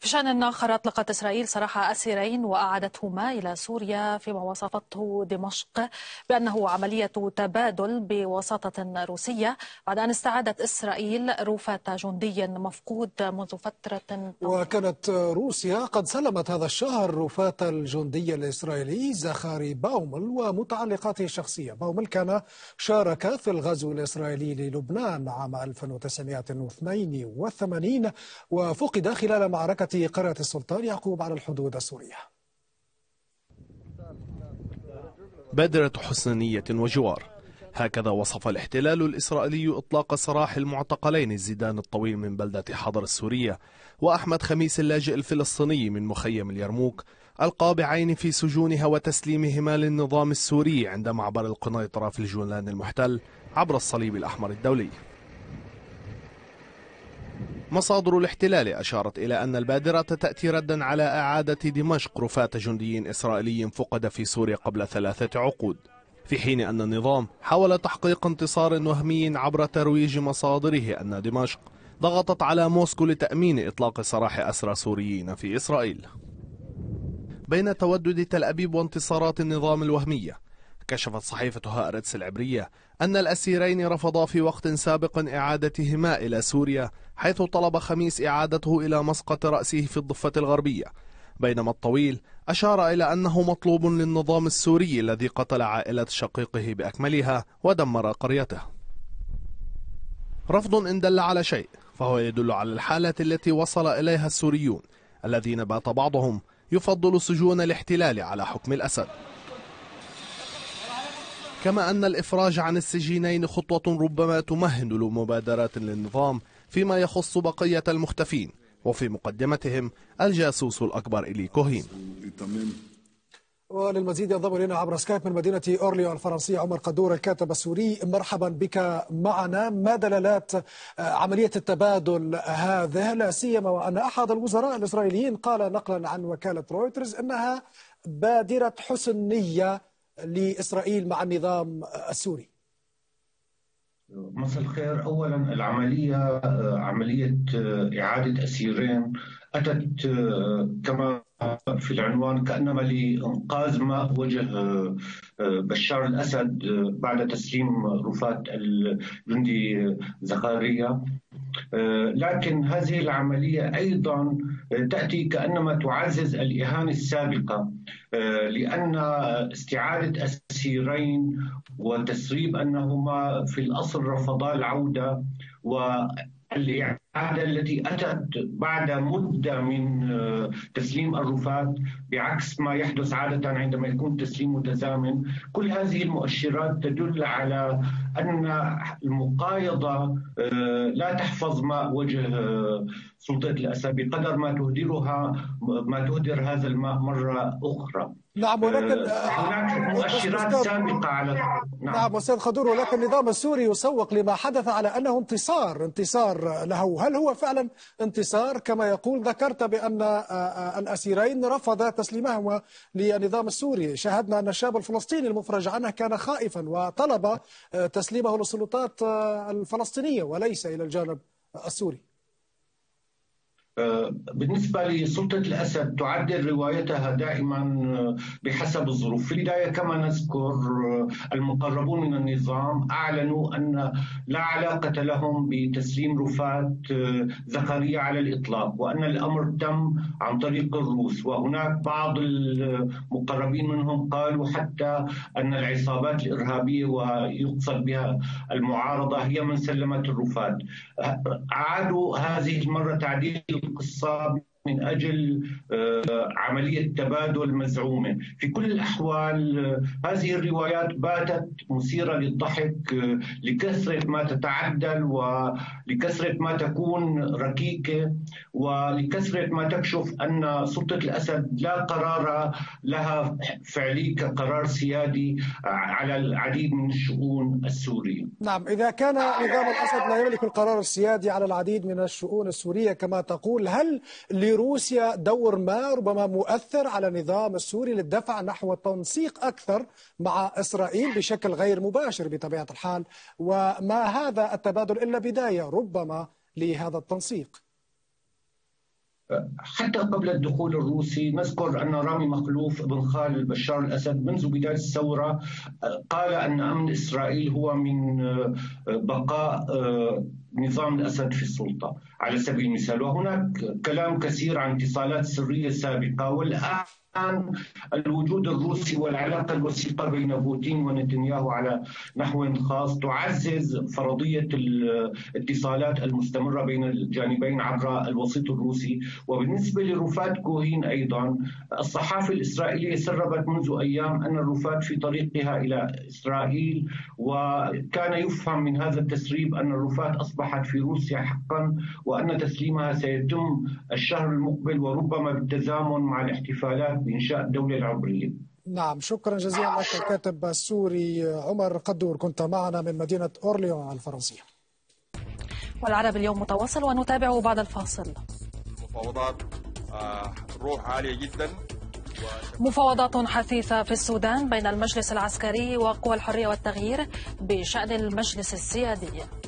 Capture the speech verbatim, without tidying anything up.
في شأن آخر، أطلقت إسرائيل سراح أسيرين وأعادتهما إلى سوريا فيما وصفته دمشق بأنه عملية تبادل بوساطة روسية، بعد أن استعادت إسرائيل رفة جندي مفقود منذ فترة طويلة. وكانت روسيا قد سلمت هذا الشهر رفاة الجندي الإسرائيلي زخاري باومل ومتعلقاته الشخصية. باومل كان شارك في الغزو الإسرائيلي للبنان عام ألف وتسعمئة واثنين وثمانين وفقد خلال معركة قرية السلطان يعقوب على الحدود السورية. بادرة حسنية وجوار، هكذا وصف الاحتلال الإسرائيلي إطلاق سراح المعتقلين زيدان الطويل من بلدة حضر السورية وأحمد خميس اللاجئ الفلسطيني من مخيم اليرموك القابعين في سجونها وتسليمهما للنظام السوري عند معبر القنيطرة في الجولان المحتل عبر الصليب الأحمر الدولي. مصادر الاحتلال أشارت إلى أن البادرة تأتي ردا على إعادة دمشق رفاة جندي إسرائيلي فقد في سوريا قبل ثلاثة عقود، في حين أن النظام حاول تحقيق انتصار وهمي عبر ترويج مصادره أن دمشق ضغطت على موسكو لتأمين إطلاق سراح أسرى سوريين في إسرائيل. بين تودد تل أبيب وانتصارات النظام الوهمية، كشفت صحيفة هارتس العبرية أن الأسيرين رفضا في وقت سابق إعادتهما إلى سوريا، حيث طلب خميس إعادته إلى مسقط رأسه في الضفة الغربية، بينما الطويل أشار إلى أنه مطلوب للنظام السوري الذي قتل عائلة شقيقه بأكملها ودمر قريته. رفض إن دل على شيء فهو يدل على الحالة التي وصل إليها السوريون الذين بات بعضهم يفضل سجون الاحتلال على حكم الأسد. كما أن الإفراج عن السجينين خطوة ربما تمهد لمبادرات للنظام فيما يخص بقية المختفين، وفي مقدمتهم الجاسوس الأكبر إلي كوهين. وللمزيد ينضم إلينا عبر سكايب من مدينة أورليان الفرنسية عمر قدور الكاتب السوري. مرحبا بك معنا. ما دلالات عملية التبادل هذه، لا سيما وأن أحد الوزراء الإسرائيليين قال نقلا عن وكالة رويترز أنها بادرة حسن نية لإسرائيل مع النظام السوري؟ مساء الخير. أولا العملية عملية إعادة أسيرين أتت كما في العنوان كأنما لإنقاذ ما واجه بشار الأسد بعد تسليم رفاة الجندي زكريا، لكن هذه العملية أيضا تأتي كأنما تعزز الإهانة السابقة، لأن استعادة أسيرين وتسريب أنهما في الأصل رفضا العودة والإعادة التي أتت بعد مدة من تسليم الرفاة، بعكس ما يحدث عادة عندما يكون تسليم متزامن. كل هذه المؤشرات تدل على أن المقايضة لا تحفظ ما وجه سلطة الأسد بقدر ما تهدرها ما تهدر هذا الماء مرة أخرى. نعم، ولكن هناك مؤشرات سابقة على نعم, نعم أستاذ خضور، ولكن النظام السوري يسوق لما حدث على أنه انتصار انتصار له. هل هو فعلا انتصار كما يقول؟ ذكرت بأن الأسيرين رفضا تسليمهما للنظام السوري. شاهدنا أن الشاب الفلسطيني المفرج عنه كان خائفا وطلب تسليمه للسلطات الفلسطينية وليس إلى الجانب السوري. بالنسبة لسلطة الأسد تعدل روايتها دائما بحسب الظروف. في البداية كما نذكر المقربون من النظام أعلنوا أن لا علاقة لهم بتسليم رفاة زكريا على الإطلاق، وأن الأمر تم عن طريق الروس، وهناك بعض المقربين منهم قالوا حتى أن العصابات الإرهابية ويقصد بها المعارضة هي من سلمت الرفاة. أعادوا هذه المرة تعديل القصة من أجل عملية تبادل مزعومة. في كل الأحوال هذه الروايات باتت مثيرة للضحك لكثرة ما تتعدل ولكثرة ما تكون ركيكة ولكثرة ما تكشف أن سلطة الأسد لا قرار لها فعلي كقرار سيادي على العديد من الشؤون السورية. نعم، إذا كان نظام الأسد لا يملك القرار السيادي على العديد من الشؤون السورية كما تقول، هل لروسيا دور ما ربما مؤثر على النظام السوري للدفع نحو التنسيق أكثر مع إسرائيل بشكل غير مباشر بطبيعة الحال، وما هذا التبادل إلا بداية ربما لهذا التنسيق؟ حتى قبل الدخول الروسي نذكر أن رامي مخلوف بن خالد بشار الأسد منذ بداية الثورة قال أن أمن إسرائيل هو من بقاء نظام الأسد في السلطة على سبيل المثال. وهناك كلام كثير عن اتصالات سرية سابقة، والآن الآن الوجود الروسي والعلاقة الوثيقة بين بوتين ونتنياهو على نحو خاص تعزز فرضية الاتصالات المستمرة بين الجانبين عبر الوسيط الروسي. وبالنسبة لرفات كوهين أيضا، الصحافة الإسرائيلية سربت منذ أيام أن الرفات في طريقها إلى إسرائيل، وكان يفهم من هذا التسريب أن الرفات أصبحت في روسيا حقا، وأن تسليمها سيتم الشهر المقبل وربما بالتزامن مع الاحتفالات بإنشاء الدولة العبرية. نعم، شكرا جزيلا لك الكاتب السوري عمر قدور، كنت معنا من مدينة أورليان الفرنسية. والعرب اليوم متواصل ونتابعه بعد الفاصل. مفاوضات روح عالية جدا. مفاوضات حثيثة في السودان بين المجلس العسكري وقوى الحرية والتغيير بشأن المجلس السيادي.